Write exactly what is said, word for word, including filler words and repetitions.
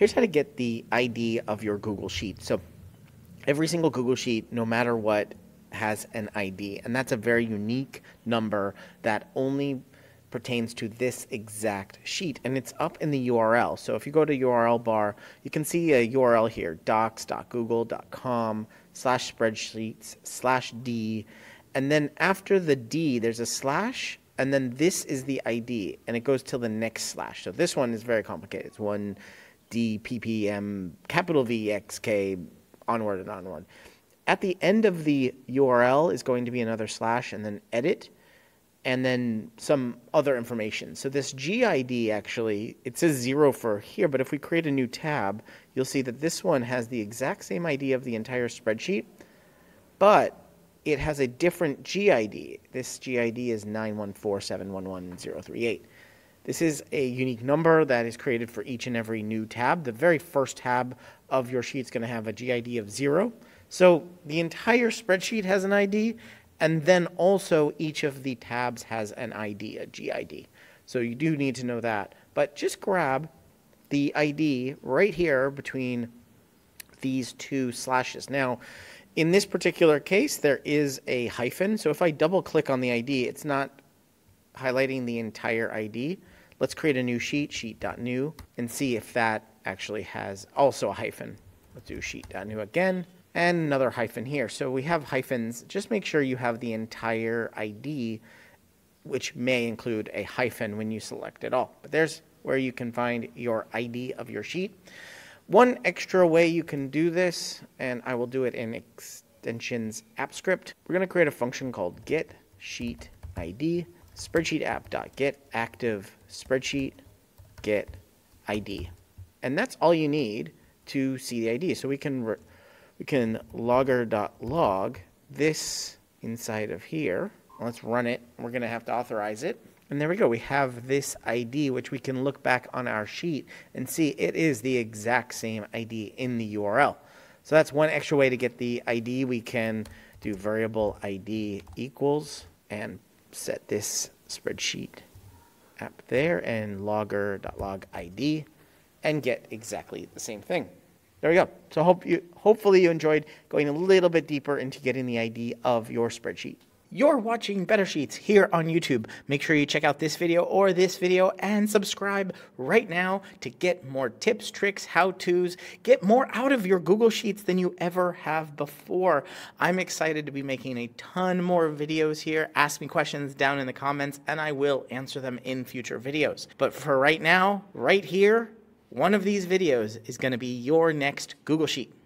Here's how to get the I D of your Google Sheet. So every single Google Sheet, no matter what, has an I D, and that's a very unique number that only pertains to this exact sheet, and it's up in the U R L. So if you go to U R L bar, you can see a U R L here, docs dot google dot com slash spreadsheets slash D, and then after the D there's a slash, and then this is the I D, and it goes till the next slash. So this one is very complicated. It's one D P P M capital V X K onward and onward. At the end of the U R L is going to be another slash, and then edit, and then some other information. So this G I D, actually, it says zero for here, but if we create a new tab, you'll see that this one has the exact same I D of the entire spreadsheet, but it has a different G I D. This G I D is nine one four seven one one zero three eight. This is a unique number that is created for each and every new tab. The very first tab of your sheet is going to have a G I D of zero. So the entire spreadsheet has an I D, and then also each of the tabs has an I D, a G I D. So you do need to know that. But just grab the I D right here between these two slashes. Now, in this particular case, there is a hyphen. So if I double click on the I D, it's not highlighting the entire I D. Let's create a new sheet, sheet dot new, and see if that actually has also a hyphen. Let's do sheet dot new again, and another hyphen here. So we have hyphens. Just make sure you have the entire I D, which may include a hyphen when you select it all. But there's where you can find your I D of your sheet. One extra way you can do this, and I will do it in Extensions Apps Script, we're going to create a function called get sheet I D, spreadsheet app.get active spreadsheet get I D. And that's all you need to see the I D. So we can we can logger.log this inside of here. Let's run it. We're going to have to authorize it. And there we go. We have this I D, which we can look back on our sheet and see it is the exact same I D in the U R L. So that's one extra way to get the I D. We can do variable I D equals and set this spreadsheet app there and logger.log I D and get exactly the same thing. There we go. So hope you, hopefully you enjoyed going a little bit deeper into getting the I D of your spreadsheet. You're watching Better Sheets here on YouTube. Make sure you check out this video or this video and subscribe right now to get more tips, tricks, how-tos, get more out of your Google Sheets than you ever have before. I'm excited to be making a ton more videos here. Ask me questions down in the comments and I will answer them in future videos. But for right now, right here, one of these videos is going to be your next Google Sheet.